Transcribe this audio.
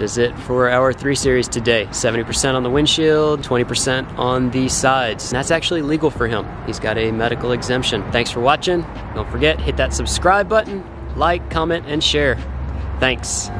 that is it for our 3 Series today. 70% on the windshield, 20% on the sides. And that's actually legal for him. He's got a medical exemption. Thanks for watching. Don't forget, hit that subscribe button, like, comment, and share. Thanks.